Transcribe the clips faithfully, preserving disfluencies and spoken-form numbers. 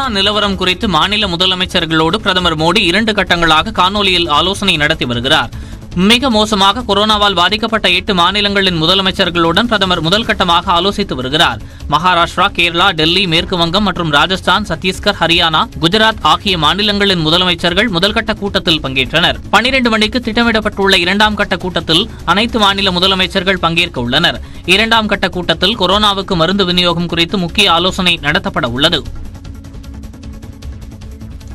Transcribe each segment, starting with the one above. Corona நிலவரம் குறித்து மாநில முதலமைச்சர்களோடு பிரதமர் மோடி இரண்டு கட்டங்களாக காணொலியில் ஆலோசனை நடத்தி வருகிறார். மிக மோசமாக கொரோனாவால் பாதிக்கப்பட்ட எட்டு மாநிலங்களின் முதலமைச்சர்களுடன் பிரதமர் முதல் கட்டமாக ஆலோசித்து வருகிறார். மகாராஷ்டிரா, கேரளா, டெல்லி, மேற்கு வங்கம் மற்றும் ராஜஸ்தான், சத்தீஸ்கர், ஹரியானா, குஜராத் ஆகிய மாநிலங்களின் முதலமைச்சர்கள் முதல்கட்ட கூட்டத்தில் பங்கேற்றனர். பனிரெண்டு மணிக்கு திட்டமிடப்பட்டுள்ள இரண்டாம் கட்ட கூட்டத்தில் அனைத்து மாநில முதலமைச்சர்கள் பங்கேற்க உள்ளனர். இரண்டாம் கட்ட கூட்டத்தில் கொரோனாவுக்கு மருந்து விநியோகம் குறித்து முக்கிய ஆலோசனை நடத்தப்பட உள்ளது.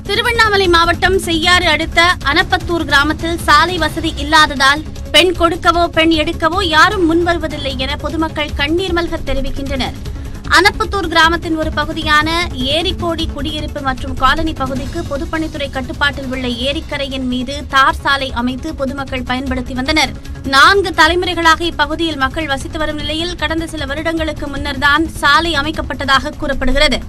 திருவண்ணாமலை மாவட்டம் செய்யாறு அடுத்த அனப்பத்தூர் கிராமத்தில் சாலை வசதி இல்லாததால் பெண் கொடுக்கவோ பெண் எடுக்கவோ யாரும் முன்வருவதில்லை என பொதுமக்கள் கண்ணீர் மல்க தெரிவிக்கின்றனர். அனப்பத்தூர் கிராமத்தின் ஒரு பகுதியான ஏரிக்கோடி குடியிருப்பு மற்றும் காலனி பகுதிக்கு பொதுப்பணித்துறை கட்டுப்பாட்டில் உள்ள ஏரிக்கரையின் மீது தார் சாலை அமைத்து பொதுமக்கள் பயன்படுத்தி வந்தனர். நான்கு தலைமுறைகளாக இப்பகுதியில் மக்கள் வசித்து வரும் நிலையில் கடந்த சில வருடங்களுக்கு முன்னர்தான் சாலை அமைக்கப்பட்டதாக கூறப்படுகிறது.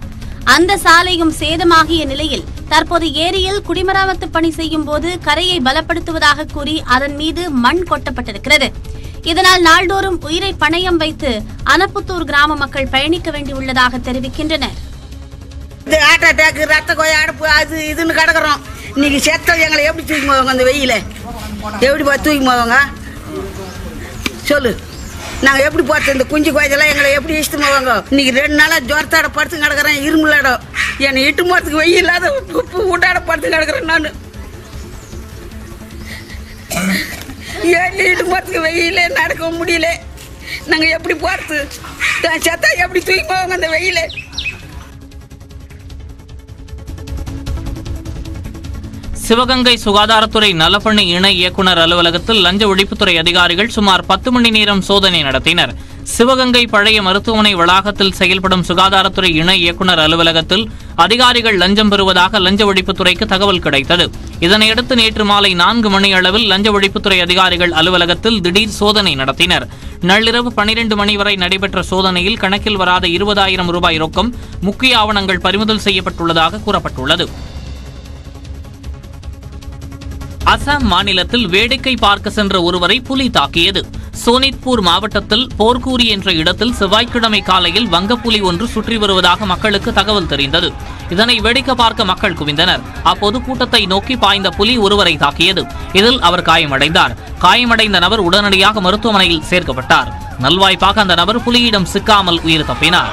அந்த சாலையும் சேதமாகிய நிலையில் தற்போது ஏரியில் குடிமராமத்து பணி செய்யும் போது கரையை பலப்படுத்துவதாக கூறி அதன் மீது மண் கொட்டப்பட்டிருக்கிறது. இதனால் நாள்தோறும் உயிரை பணயம் வைத்து அனப்புத்தூர் கிராம மக்கள் பயணிக்க வேண்டியுள்ளதாக தெரிவிக்கின்றனர். ஹார்ட் அட்டாக், ரத்த கோய அடைப்பு, அது இதுன்னு கிடக்குறோம். இன்னைக்கு செத்தல் எங்களை எப்படி தூக்கி போவாங்க? அந்த வெயில எப்படி தூக்கி போவாங்க சொல்லு? நாங்கள் எப்படி பார்த்தோம்? இந்த குஞ்சு கோயதெல்லாம் எங்களை எப்படி இஷ்டம் போவாங்க? இன்னைக்கு ரெண்டு நாளாக ஜோரத்தாட படுத்து கிடக்கிறேன், இரும்புலாடம். என்னை இட்டு போகிறதுக்கு வெயில் இல்லாத உப்பு ஊட்டாட படுத்து கிடக்கிறேன். நான் ஏன் இட்டு போகிறதுக்கு வெயிலே நடக்க முடியல. நாங்கள் எப்படி போகிறது? நான் சத்தா எப்படி தூக்கி போவாங்க அந்த வெயில? சிவகங்கை சுகாதாரத்துறை நலப்பணி இணை இயக்குநர் அலுவலகத்தில் லஞ்ச ஒழிப்புத்துறை அதிகாரிகள் சுமார் பத்து மணி நேரம் சோதனை நடத்தினர். சிவகங்கை பழைய மருத்துவமனை வளாகத்தில் செயல்படும் சுகாதாரத்துறை இணை இயக்குநர் அலுவலகத்தில் அதிகாரிகள் லஞ்சம் பெறுவதாக லஞ்ச ஒழிப்புத்துறைக்கு தகவல் கிடைத்தது. இதனையடுத்து நேற்று மாலை நான்கு மணி அளவில் லஞ்ச ஒழிப்புத்துறை அதிகாரிகள் அலுவலகத்தில் திடீர் சோதனை நடத்தினர். நள்ளிரவு பனிரெண்டு மணி வரை நடைபெற்ற சோதனையில் கணக்கில் வராத இருபதாயிரம் ரூபாய் ரொக்கம், முக்கிய ஆவணங்கள் பறிமுதல் செய்யப்பட்டுள்ளதாக கூறப்பட்டுள்ளது. அசாம் மாநிலத்தில் வேடிக்கை பார்க்க சென்ற ஒருவரை புலி தாக்கியது. சோனித்பூர் மாவட்டத்தில் போர்கூரி என்ற இடத்தில் செவ்வாய்க்கிழமை காலையில் வங்கப்புலி ஒன்று சுற்றி வருவதாக மக்களுக்கு தகவல் தெரிந்தது. இதனை வேடிக்கை பார்க்க மக்கள் குவிந்தனர். அப்போது கூட்டத்தை நோக்கி பாய்ந்த புலி ஒருவரை தாக்கியது. இதில் அவர் காயமடைந்தார். காயமடைந்த நபர் உடனடியாக மருத்துவமனையில் சேர்க்கப்பட்டார். நல்வாய்ப்பாக அந்த நபர் புலியிடம் சிக்காமல் உயிர் தப்பினார்.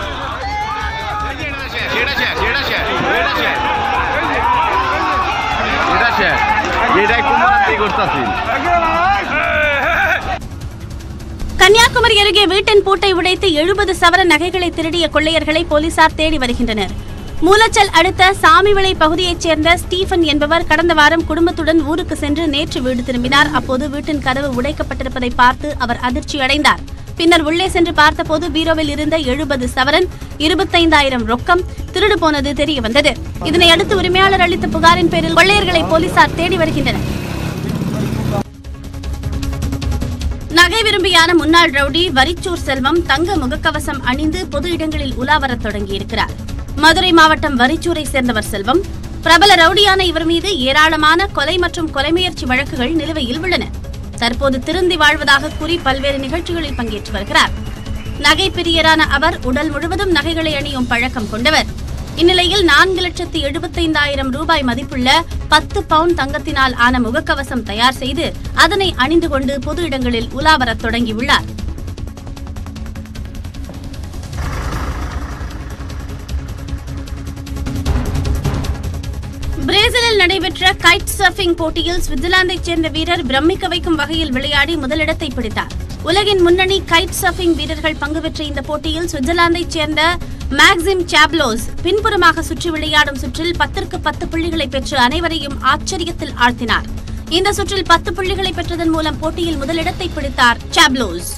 கன்னியாகுமரி அருகே வீட்டின் பூட்டை உடைத்து எழுபது சவர நகைகளை திருடிய கொள்ளையர்களை போலீசார் தேடி வருகின்றனர். மூலச்சல் அடுத்த சாமிவிளை பகுதியைச் சேர்ந்த ஸ்டீபன் என்பவர் கடந்த வாரம் குடும்பத்துடன் ஊருக்கு சென்று நேற்று வீடு திரும்பினார். அப்போது வீட்டின் கதவு உடைக்கப்பட்டிருப்பதை பார்த்து அவர் அதிர்ச்சியடைந்தார். பின்னர் உள்ளே சென்று பார்த்தபோது பீரோவில் இருந்த எழுபது சவரன், இருபத்தைந்தாயிரம் ரொக்கம் திருடு போனது தெரிய வந்தது. இதனையடுத்து உரிமையாளர் அளித்த புகாரின் பேரில் கொள்ளையர்களை போலீசார் தேடி வருகின்றனர். நகை விரும்பியான முன்னாள் ரவுடி வரிச்சூர் செல்வம் தங்க முகக்கவசம் அணிந்து பொது இடங்களில் உலாவரத் தொடங்கியிருக்கிறார். மதுரை மாவட்டம் வரிச்சூரை சேர்ந்தவர் செல்வம். பிரபல ரவுடியான இவர் மீது ஏராளமான கொலை மற்றும் கொலை முயற்சி வழக்குகள் நிலுவையில் உள்ளன. தற்போது திருந்தி வாழ்வதாக கூறி பல்வேறு நிகழ்ச்சிகளில் பங்கேற்று வருகிறார். நகை பிரியரான அவர் உடல் முழுவதும் நகைகளை அணியும் பழக்கம் கொண்டவர். இந்நிலையில் நான்கு லட்சத்து எழுபத்தைந்தாயிரம் ரூபாய் மதிப்புள்ள பத்து பவுண்ட் தங்கத்தினால் ஆன முகக்கவசம் தயார் செய்து அதனை அணிந்து கொண்டு பொது இடங்களில் உலாவரத் தொடங்கியுள்ளார். பிரேசிலில் நடைபெற்ற கைட் சர்ஃபிங் போட்டியில் சுவிட்சர்லாந்தைச் சேர்ந்த வீரர் பிரமிக்க வைக்கும் வகையில் விளையாடி முதலிடத்தை பிடித்தார். உலகின் முன்னணி கைட் சர்ஃபிங் வீரர்கள் பங்கு பெற்ற இந்த போட்டியில் சுவிட்சர்லாந்தைச் சேர்ந்த மேக்சிம் சாப்லோஸ் பின்புறமாக சுற்றி விளையாடும் சுற்றில் பத்திற்கு பத்து புள்ளிகளை பெற்று அனைவரையும் ஆச்சரியத்தில் ஆழ்த்தினார். இந்த சுற்றில் பத்து புள்ளிகளை பெற்றதன் மூலம் போட்டியில் முதலிடத்தை பிடித்தார் சாப்லோஸ்.